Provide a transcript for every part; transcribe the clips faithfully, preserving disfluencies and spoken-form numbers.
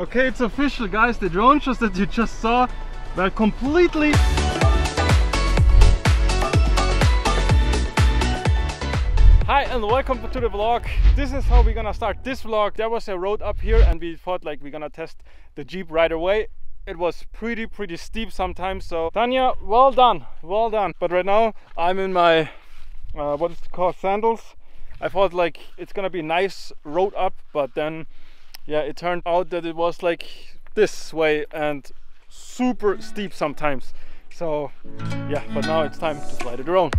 Okay, it's official, guys. The drone shots that you just saw were completely Hi and welcome to the vlog. This is how we're gonna start this vlog. There was a road up here and we thought like we're gonna test the Jeep right away. It was pretty pretty steep sometimes, so Tanja, well done, well done. But right now I'm in my uh, what is it called, sandals. I thought like it's gonna be nice road up, but then yeah, it turned out that it was like this way and super steep sometimes. So yeah, but now it's time to fly the drone.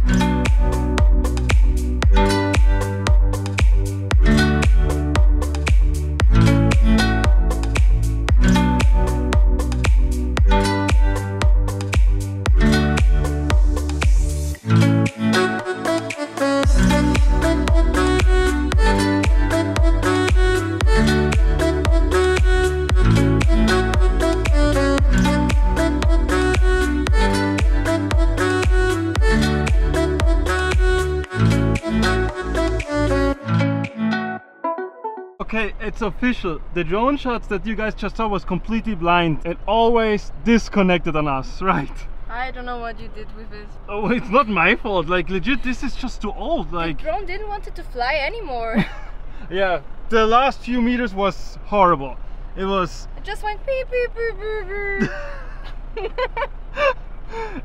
Okay, it's official. The drone shots that you guys just saw was completely blind. It always disconnected on us, right? I don't know what you did with it. Oh, it's not my fault. Like, legit, this is just too old. Like, the drone didn't want it to fly anymore. Yeah, the last few meters was horrible. It was... It just went beep, beep, beep, beep, beep.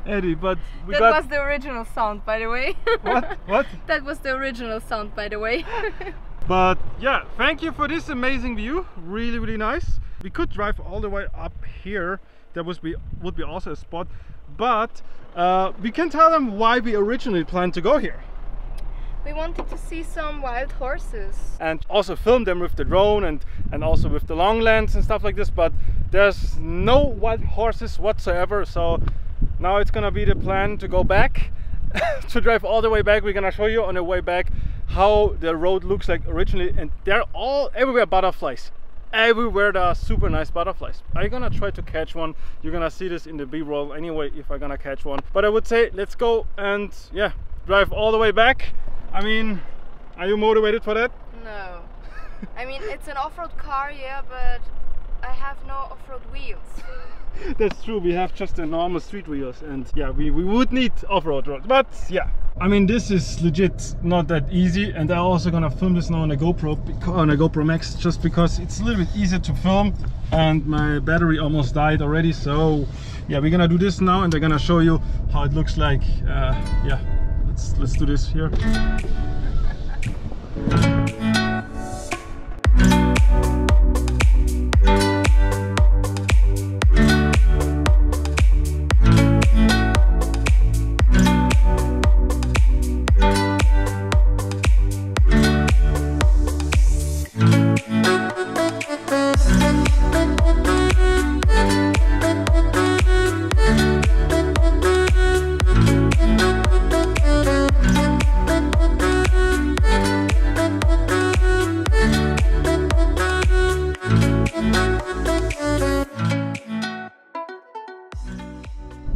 Eddie, but we that got... was the original sound, by the way. What? What? That was the original sound, by the way. But yeah, thank you for this amazing view. Really, really nice. We could drive all the way up here. That would be would be also a spot. But uh, we can tell them why we originally planned to go here. We wanted to see some wild horses. And also film them with the drone and, and also with the long lens and stuff like this. But there's no wild horses whatsoever. So now it's gonna be the plan to go back. To drive all the way back. We're gonna show you on the way back how the road looks like originally, and they're all everywhere butterflies. Everywhere there are super nice butterflies. I'm gonna try to catch one. You're gonna see this in the b-roll anyway if I'm gonna catch one. But I would say let's go and yeah, drive all the way back. I mean, are you motivated for that? No. I mean, it's an off-road car, yeah, but I have no off-road wheels. That's true, we have just the normal street wheels, and yeah, we, we would need off-road roads, but yeah. I mean, this is legit not that easy, and I'm also gonna film this now on a GoPro, on a GoPro Max, just because it's a little bit easier to film, and my battery almost died already, so yeah, we're gonna do this now, and I'm gonna show you how it looks like. Uh, yeah, let's, let's do this here.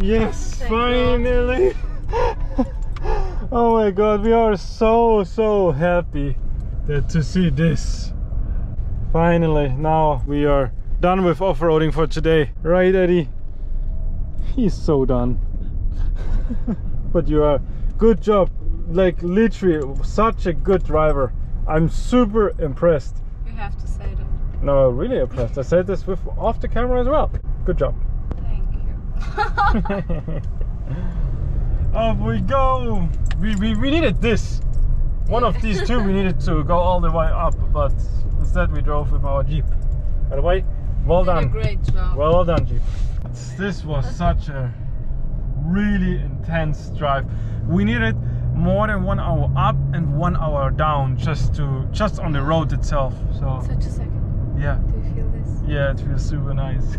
Yes, Thank finally! Oh my god, we are so so happy that to see this. Finally, now we are done with off-roading for today. Right, Eddie? He's so done. But you are, good job. Like literally, such a good driver. I'm super impressed. You have to say that. No, really impressed. I said this with off the camera as well. Good job. Up we go! We, we, we needed this. One of these two we needed to go all the way up, but instead we drove with our Jeep. By the way, well done. Great job. Well done, Jeep. This was such a really intense drive. We needed more than one hour up and one hour down just to just on the road itself. So such a second. Yeah. Do you feel this? Yeah, it feels super nice.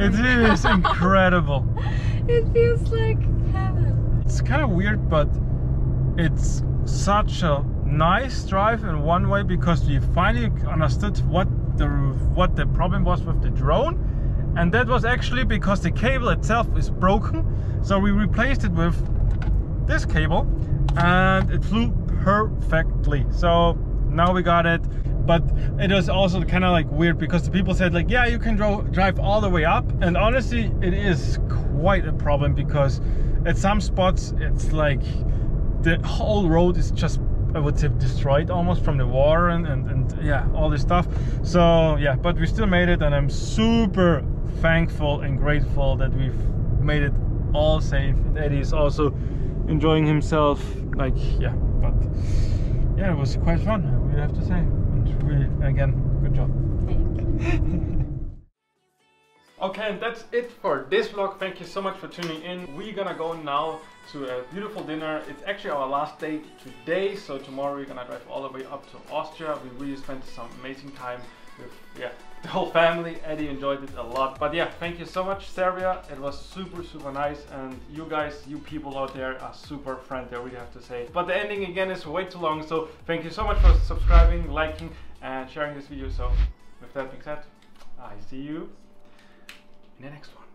It is incredible. It feels like heaven. It's kind of weird, but it's such a nice drive in one way because we finally understood what the what the problem was with the drone, and that was actually because the cable itself is broken. So we replaced it with this cable, and it flew perfectly. So now we got it. but it was also kind of like weird because the people said like, yeah, you can drive all the way up, and honestly it is quite a problem because at some spots it's like the whole road is just, I would say, destroyed almost from the water and, and, and yeah, all this stuff. So yeah, but we still made it, and I'm super thankful and grateful that we've made it all safe. And Eddie is also enjoying himself, like, yeah, but yeah, it was quite fun, I would have to say, and really, again, good job. Thank you. Okay, and that's it for this vlog. Thank you so much for tuning in. We're gonna go now to a beautiful dinner. It's actually our last day today, so tomorrow we're gonna drive all the way up to Austria. We really spent some amazing time with, yeah, the whole family. Eddie enjoyed it a lot. But yeah, thank you so much, Serbia. It was super, super nice. And you guys, you people out there are super friendly, I really have to say. But the ending again is way too long, so thank you so much for subscribing, liking, and sharing this video. So with that being said, I see you in the next one.